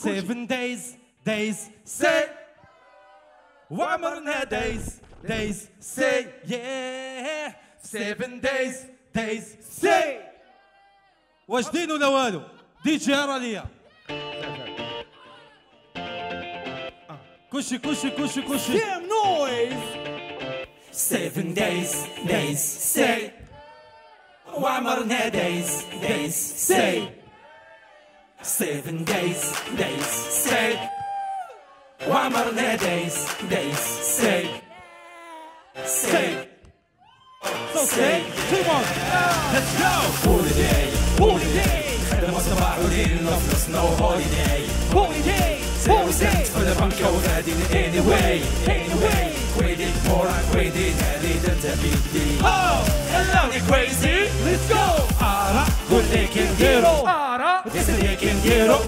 7 days, days, say. One more than days, days, say, yeah. 7 days, days, say. واش دينو لا والو دي جيرا ليا كوشي كوشي كوشي كوشي damn noise 7 days days say وعمرنا days days say 7 days days say وعمرنا days days say say so say come on let's go holiday holiday خدم الصباحين نفلس no holiday holiday holiday خدم كودادين anyway anyway waiting for I waiting هذه تتبيدي oh hello you crazy let's go أرا كل اللي كنديرو أرا كل اللي كنديرو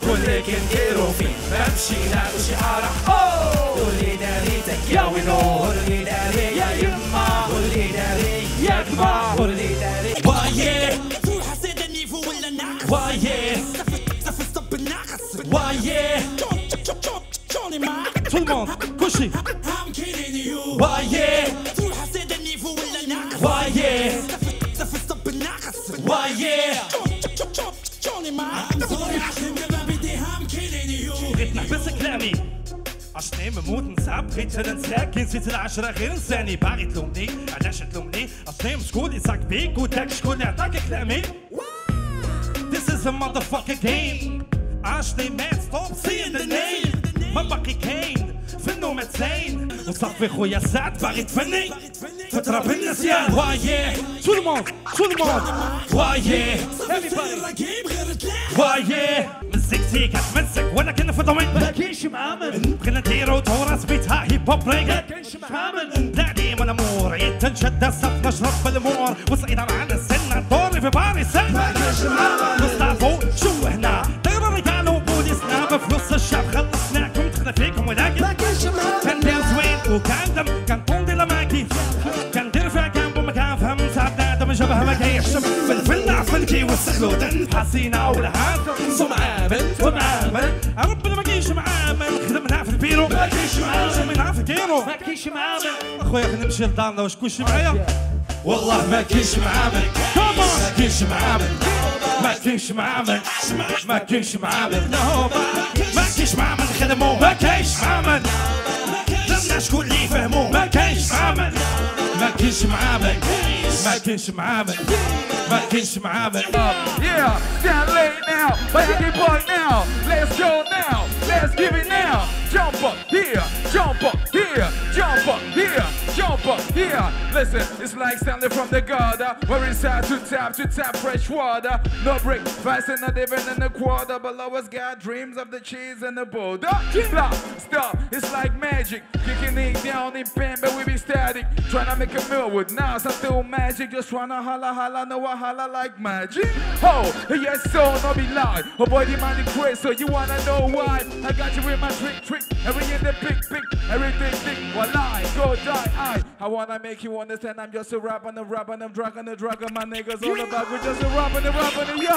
كل اللي كنديرو فين ما مشينا وشي أرا oh قولي داريتك يا وينو قولي داري يا يما قولي داري يا كما قولي داري وايه Why yeah? Why yeah? Tout le monde, couché. I'm kidding you. Why yeah? Why yeah? Why yeah? I'm sorry, I think I'm kidding you. Red nach besser Klammi. عش نايم نموت نصعب غير ترى نساكن زيت العشرة غير نساني باغي تلومني علاش تلومني عش نايم شكون يصاك بيك قلتلك شكون اللي عطاك كلامي This is a motherfucking game. عاشني مات stop seeing the name. ما باقي كاين في النوم تسين وصافي خويا سعد باغي تفني فترة بالنسيان وايه تو الموند تو الموند وايه وايه مزيكتي كتمسك وانا كنفض وين ما كاينش معامل بغينا نديرو ثورة سميتها هيب هوب ريغ ما كاينش معامل لا ديما الامور عيد تنشد الصف نشرب بالمور وصعيدة معانا السنة دوري في باريس ما كاينش معامل مصطفو شو هنا دايرة رجالو بوليسنا بفلوس الشعب خلصناكم دخلنا فيكم ولكن ما كاينش معامل كندير زوين وكندم كنطوندي لا ماكي كندير فيها كامبو ما كنفهمش عباد من جبهة ما كيحشم فلفل عفن كيوسخلو دن حسينة والهاد ومعامل ربنا ما كاينش معامل خدمنا في البيرو ما كاينش معامل خدمنا في الكيرو ما كاينش معامل اخويا خلينا نمشي لدارنا واش كلشي معايا والله ما كاينش معامل ما كاينش معامل ما كاينش معامل ما كاينش معامل ما كاينش معامل خدمو ما كاينش معامل خدمنا شكون اللي يفهمو ما كاينش معامل ما كاينش معامل ما كاينش معامل ما كاينش معامل yeah down late now like a boy now let's go now let's give it now jump up here jump up here jump up here jump up here listen it's like Stanley from the gutter where it's hard to tap fresh water no break fast and not even in a quarter but always got dreams of the cheese and the boulder stop stop it's like magic kicking it down in pain but we be static tryna make a meal with now something magic just tryna holla holla no I holla like magic oh yes so no be loud oh boy the man is crazy so you wanna know why I got you with my trick trick every in the big big everything thick while I go die I wanna make you understand I'm just a rapper and a rapper and I'm dragging a dragger my niggas all about we just a rapper and a rapper and yo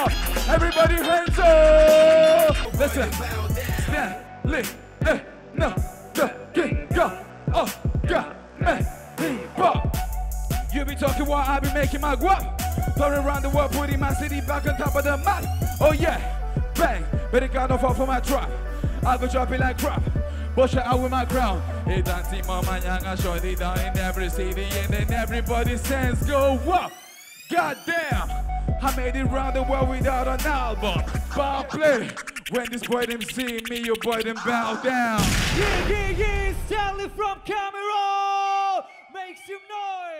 everybody hands up listen Stanley no the king go oh god man Bop. You be talking while I be making my guap. Touring around the world, putting my city back on top of the map. Oh yeah, bang, but it can't fall for my trap. I go drop it like crap, but shout out with my crown. It don't see mama yanga shot it down in every city and then everybody's sense go up. God damn, I made it round the world without an album. Ball play. When this boy them see me, your boy them bow down. Yeah, Stanley from Cameroon. Make some noise.